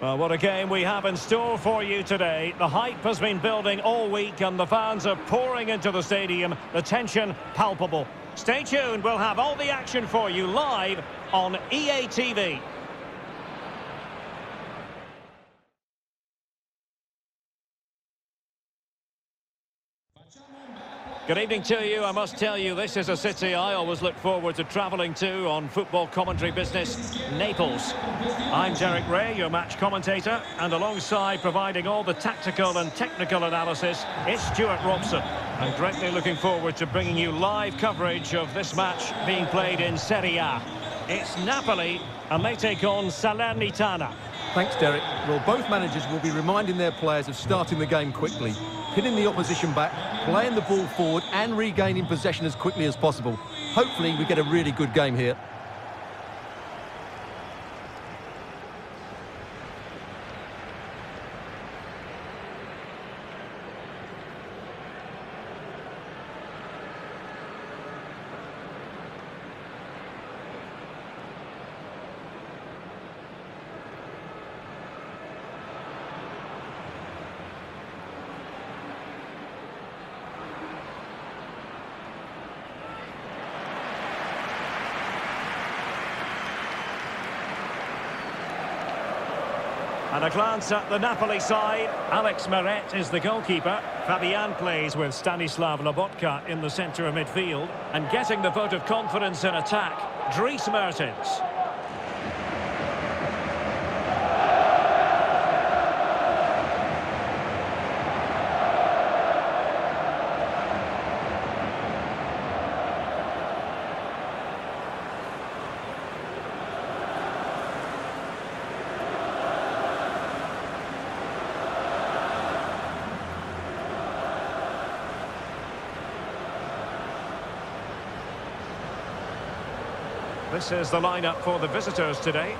Well, what a game we have in store for you today. The hype has been building all week and the fans are pouring into the stadium. The tension palpable. Stay tuned, we'll have all the action for you live on EA TV. Good evening to you. I must tell you, this is a city I always look forward to travelling to on football commentary business, Naples. I'm Derek Ray, your match commentator, and alongside providing all the tactical and technical analysis is Stuart Robson. I'm greatly looking forward to bringing you live coverage of this match being played in Serie A. It's Napoli, and they take on Salernitana. Thanks, Derek. Well, both managers will be reminding their players of starting the game quickly, pinning the opposition back, playing the ball forward and regaining possession as quickly as possible. Hopefully we get a really good game here. And a glance at the Napoli side. Alex Meret is the goalkeeper. Fabian plays with Stanislav Lobotka in the centre of midfield. And getting the vote of confidence in attack, Dries Mertens. This is the lineup for the visitors today.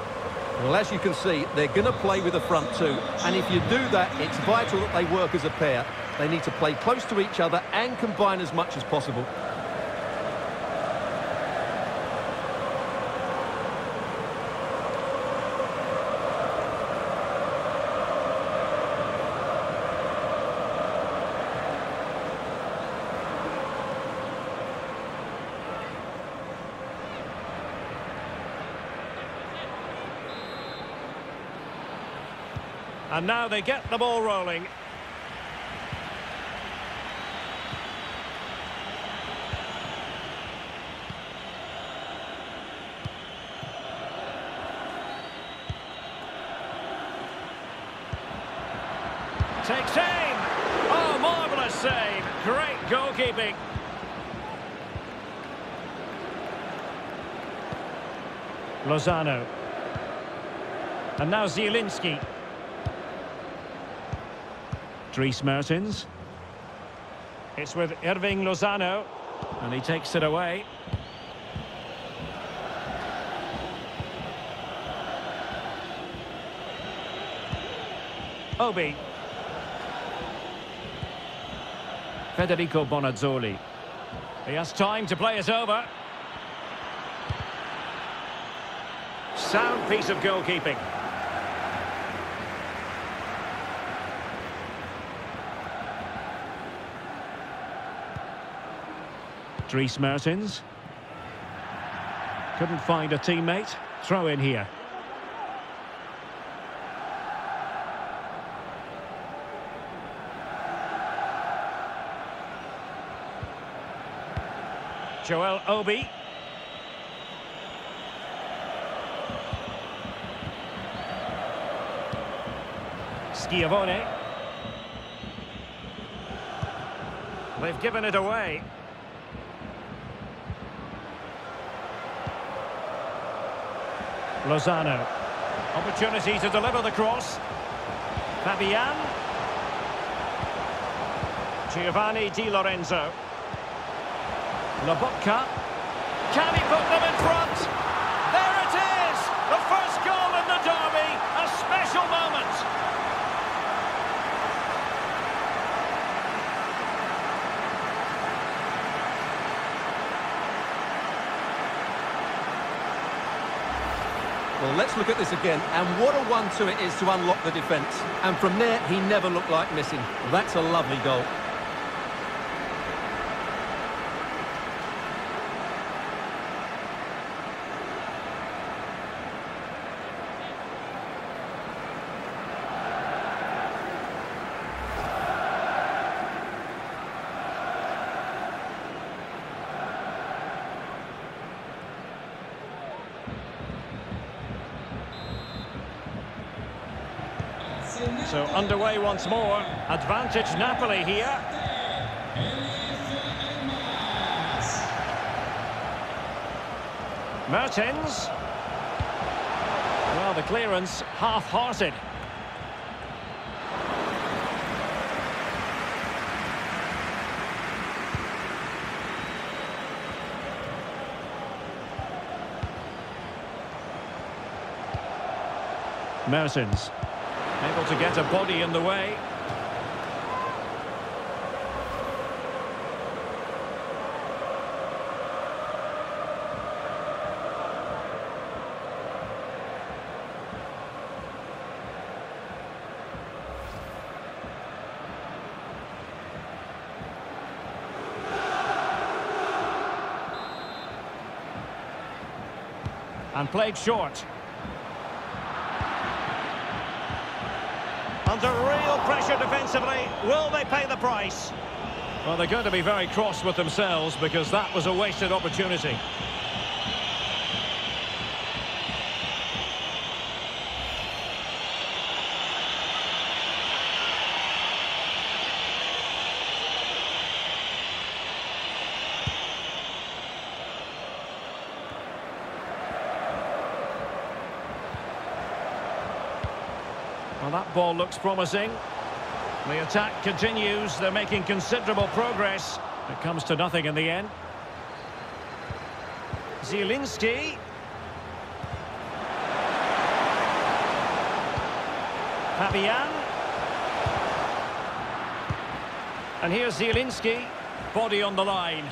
Well, as you can see, they're going to play with a front two. And if you do that, it's vital that they work as a pair. They need to play close to each other and combine as much as possible. And now they get the ball rolling. Takes aim. Oh, marvellous save. Great goalkeeping. Lozano. And now Zielinski. Dries Mertens. It's with Irving Lozano, and he takes it away. Obi. Federico Bonazzoli. He has time to play it over. Sound piece of goalkeeping. Dries Mertens couldn't find a teammate. Throw in here. Joel Obi. Schiavone. They've given it away. Lozano. Opportunity to deliver the cross. Fabian. Giovanni Di Lorenzo. Lobotka. Can he put them in front? There it is! The first goal in the derby. A special moment. Well, let's look at this again, and what a one-two it is to unlock the defence. And from there, he never looked like missing. That's a lovely goal. So underway once more, advantage Napoli here. Mertens. Well, the clearance half-hearted. Mertens. Able to get a body in the way. And played short. Under real pressure defensively, will they pay the price? Well, they're going to be very cross with themselves because that was a wasted opportunity. Well, that ball looks promising. The attack continues. They're making considerable progress. It comes to nothing in the end. Zieliński. Fabian. And here's Zieliński. Body on the line.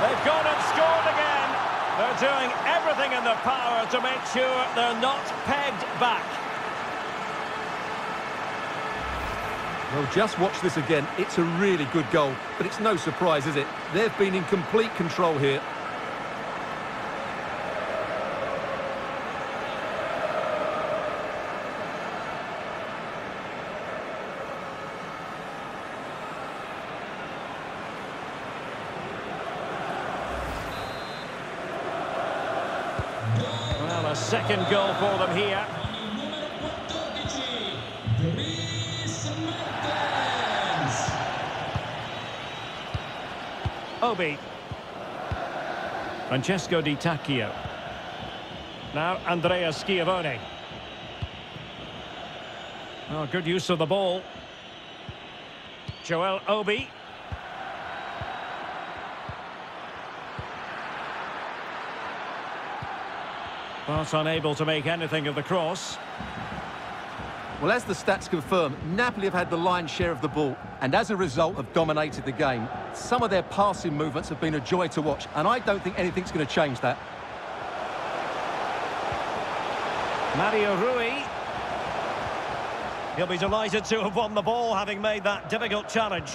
They've gone and scored again. They're doing everything in their power to make sure they're not pegged back. Well, just watch this again. It's a really good goal, but it's no surprise, is it? They've been in complete control here. Second goal for them here. Dries Mertens. Obi. Francesco Di Tacchio. Now Andrea Schiavone. Oh, good use of the ball. Joel Obi. But unable to make anything of the cross. Well, as the stats confirm, Napoli have had the lion's share of the ball and as a result have dominated the game. Some of their passing movements have been a joy to watch, and I don't think anything's going to change that. Mario Rui. He'll be delighted to have won the ball, having made that difficult challenge.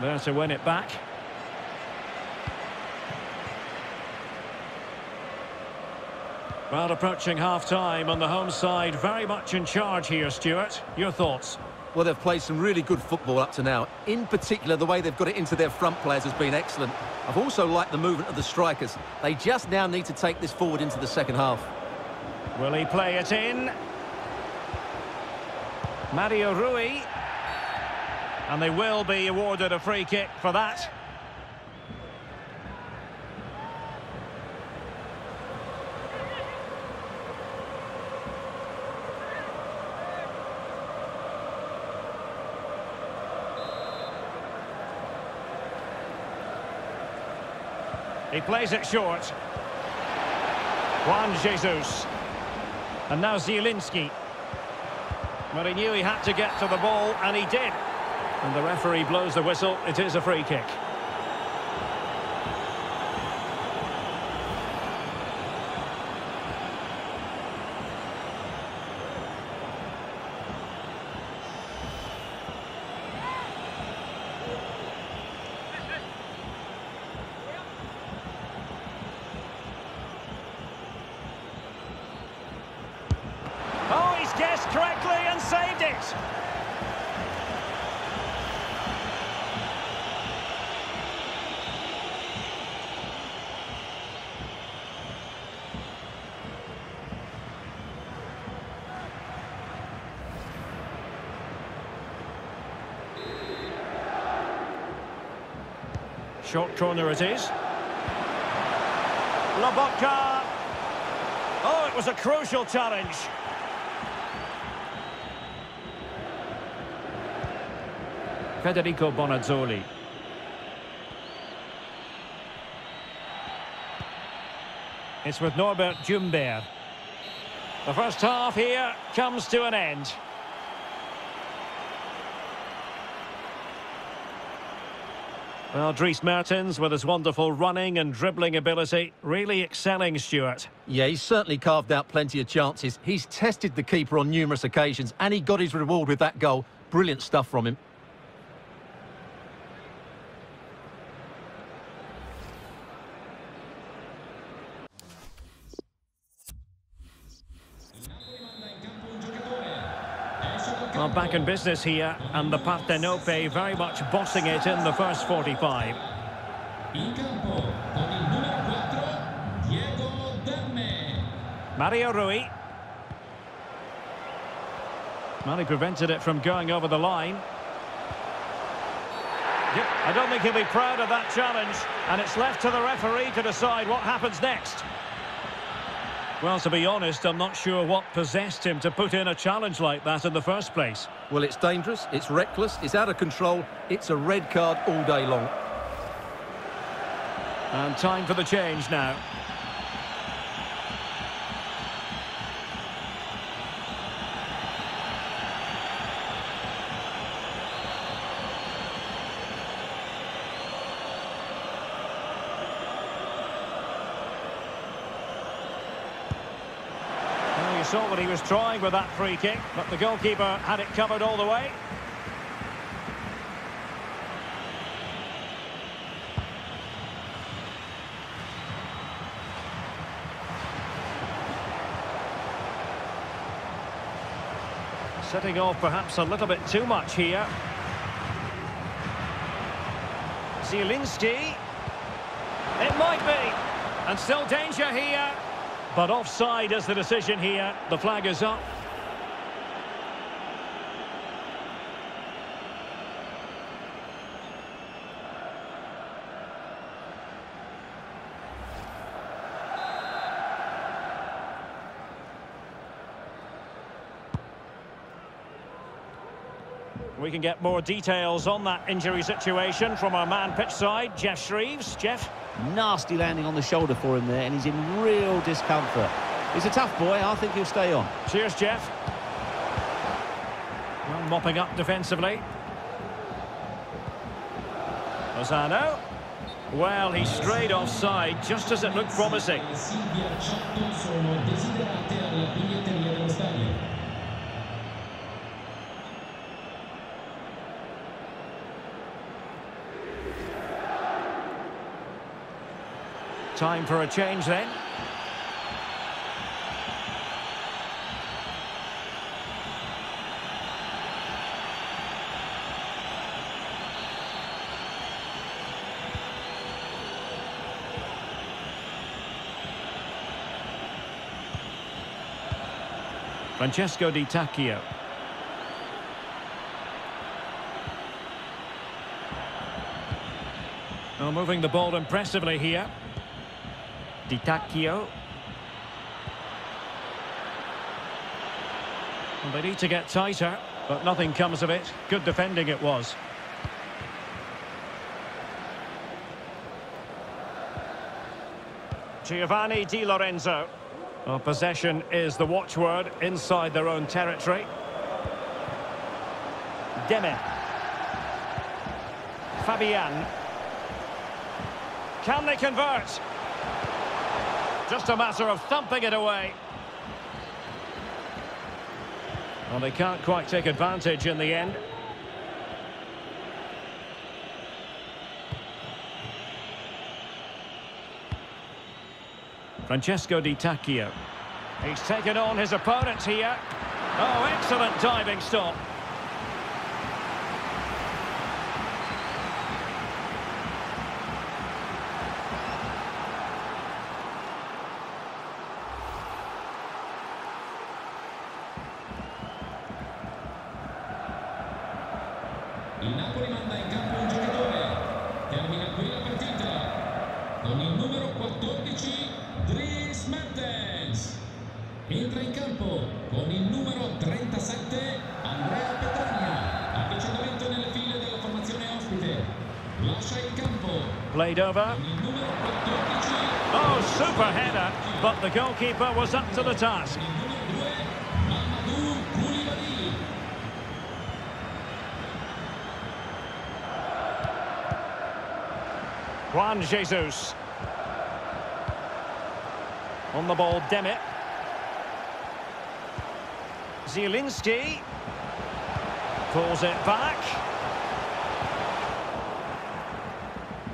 There to win it back. Well, approaching half-time on the home side, very much in charge here, Stuart. Your thoughts? Well, they've played some really good football up to now. In particular, the way they've got it into their front players has been excellent. I've also liked the movement of the strikers. They just now need to take this forward into the second half. Will he play it in? Mario Rui. And they will be awarded a free kick for that. He plays it short. Juan Jesus. And now Zielinski. Well, he knew he had to get to the ball, and he did. And the referee blows the whistle. It is a free kick. Guessed correctly and saved it. Short corner it is. Lobotka. Oh, it was a crucial challenge. Federico Bonazzoli. It's with Norbert Jumber. The first half here comes to an end. Well, Dries Mertens, with his wonderful running and dribbling ability, really excelling, Stuart. Yeah, he's certainly carved out plenty of chances. He's tested the keeper on numerous occasions, and he got his reward with that goal. Brilliant stuff from him. Well, back in business here, and the Partenope very much bossing it in the first 45. Mario Rui. Well, he prevented it from going over the line. Yep, I don't think he'll be proud of that challenge, and it's left to the referee to decide what happens next. Well, to be honest, I'm not sure what possessed him to put in a challenge like that in the first place. Well, it's dangerous, it's reckless, it's out of control, it's a red card all day long. And time for the change now. Saw what he was trying with that free kick, but the goalkeeper had it covered all the way. Setting off perhaps a little bit too much here. Zielinski. It might be. And still danger here. But offside is the decision here. The flag is up. We can get more details on that injury situation from our man pitch side, Jeff Shreves. Jeff? Nasty landing on the shoulder for him there, and he's in real discomfort. He's a tough boy. I think he'll stay on. Cheers, Jeff. Well, mopping up defensively. Lozano. Well, he strayed offside just as it looked promising. Time for a change then. Francesco Di Tacchio. Now moving the ball impressively here. Di Tacchio. Well, they need to get tighter, but nothing comes of it. Good defending it was. Giovanni Di Lorenzo. Well, possession is the watchword inside their own territory. Demme. Fabian. Can they convert? Just a matter of thumping it away. Well, they can't quite take advantage in the end. Francesco Di Tacchio. He's taken on his opponent here. Oh, excellent diving stop. Played over. Oh, super header, but the goalkeeper was up to the task. Juan Jesus. On the ball, Demme. Zielinski pulls it back.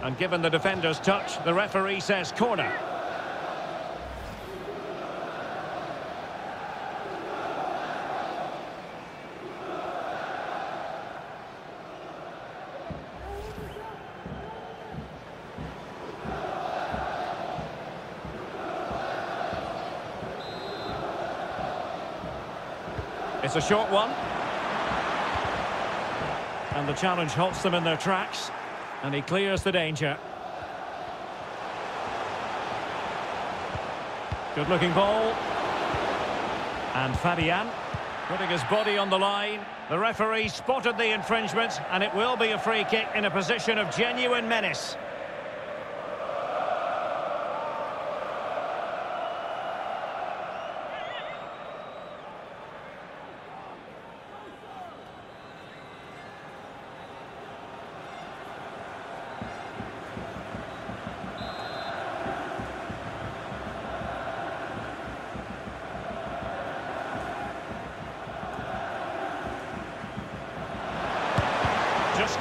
And given the defender's touch, the referee says corner. It's a short one. And the challenge halts them in their tracks. And he clears the danger. Good-looking ball. And Fabian putting his body on the line. The referee spotted the infringement, and it will be a free kick in a position of genuine menace.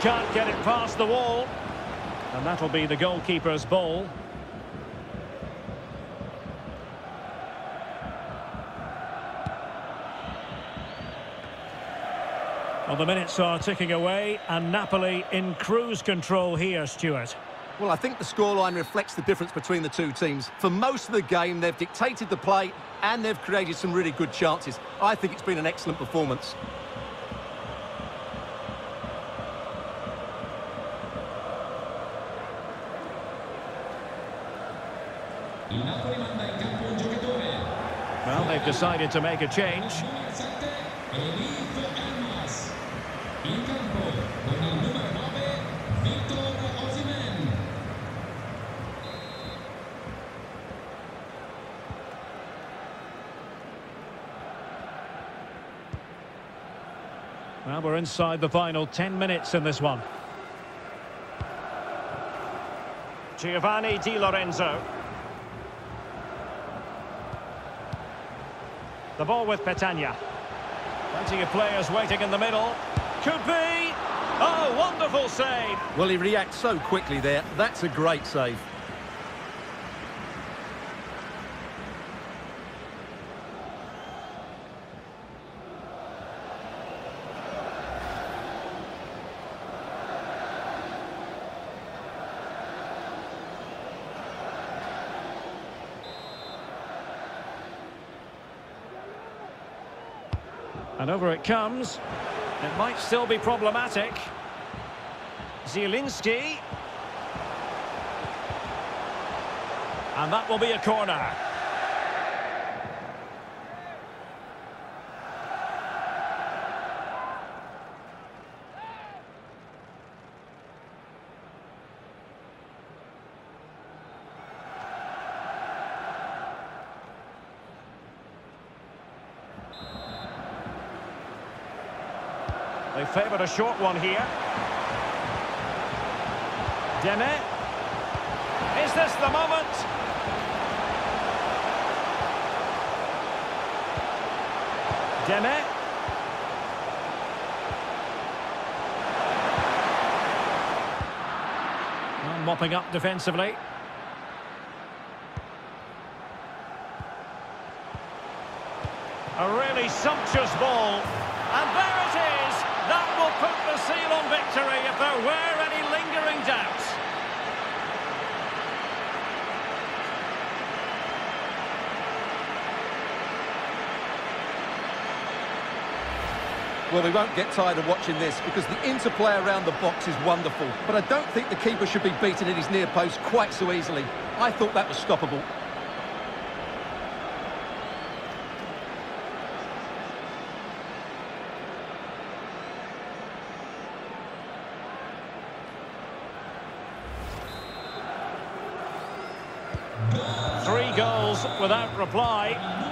Can't get it past the wall, and that'll be the goalkeeper's ball. Well, the minutes are ticking away, and Napoli in cruise control here, Stuart. Well, I think the scoreline reflects the difference between the two teams. For most of the game, they've dictated the play, and they've created some really good chances. I think it's been an excellent performance. Well, they've decided to make a change. Well, we're inside the final 10 minutes in this one. Giovanni Di Lorenzo. The ball with Petagna. Plenty of players waiting in the middle. Could be. Oh, wonderful save. Well, he reacts so quickly there. That's a great save. And over it comes. It might still be problematic. Zielinski. And that will be a corner. They favoured a short one here. Demme. Is this the moment? Demme. Well, mopping up defensively. A really sumptuous ball. And there it is. That will put the seal on victory if there were any lingering doubts. Well, we won't get tired of watching this because the interplay around the box is wonderful. But I don't think the keeper should be beaten in his near post quite so easily. I thought that was stoppable. Three goals without reply.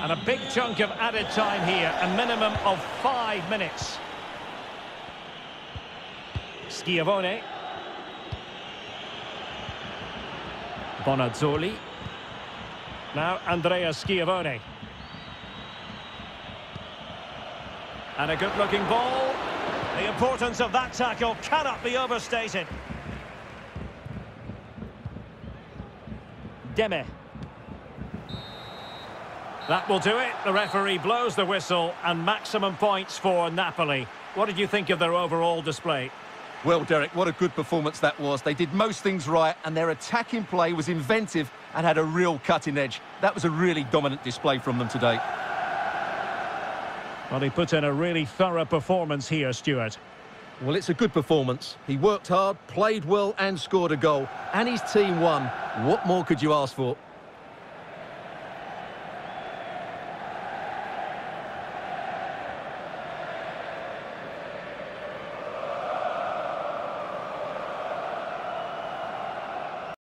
And a big chunk of added time here, a minimum of 5 minutes. Schiavone. Bonazzoli. Now Andrea Schiavone. And a good-looking ball. The importance of that tackle cannot be overstated. Demme. That will do it. The referee blows the whistle and maximum points for Napoli. What did you think of their overall display? Well, Derek, what a good performance that was. They did most things right and their attacking play was inventive and had a real cutting edge. That was a really dominant display from them today. Well, he put in a really thorough performance here, Stuart. Well, it's a good performance. He worked hard, played well and scored a goal. And his team won. What more could you ask for?